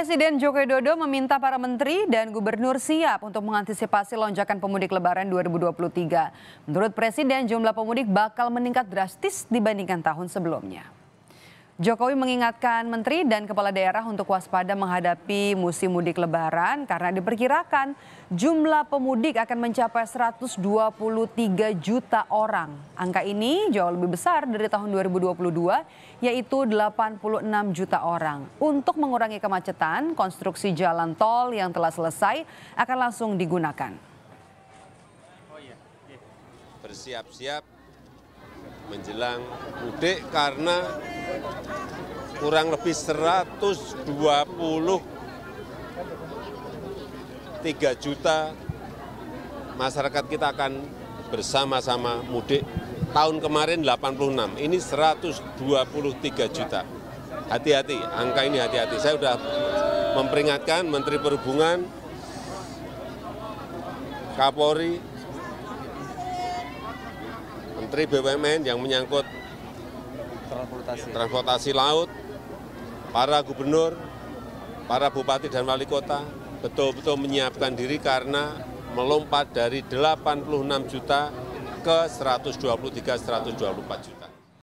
Presiden Joko Widodo meminta para menteri dan gubernur siap untuk mengantisipasi lonjakan pemudik Lebaran 2023. Menurut Presiden, jumlah pemudik bakal meningkat drastis dibandingkan tahun sebelumnya. Jokowi mengingatkan menteri dan kepala daerah untuk waspada menghadapi musim mudik Lebaran karena diperkirakan jumlah pemudik akan mencapai 123 juta orang. Angka ini jauh lebih besar dari tahun 2022, yaitu 86 juta orang. Untuk mengurangi kemacetan, konstruksi jalan tol yang telah selesai akan langsung digunakan. Bersiap-siap menjelang mudik karena kurang lebih 123 juta masyarakat kita akan bersama-sama mudik. Tahun kemarin 86, ini 123 juta. Hati-hati, angka ini hati-hati. Saya sudah memperingatkan Menteri Perhubungan, Kapolri, Menteri BUMN yang menyangkut transportasi laut, para gubernur, para bupati dan wali kota betul-betul menyiapkan diri karena melompat dari 86 juta ke 123-124 juta.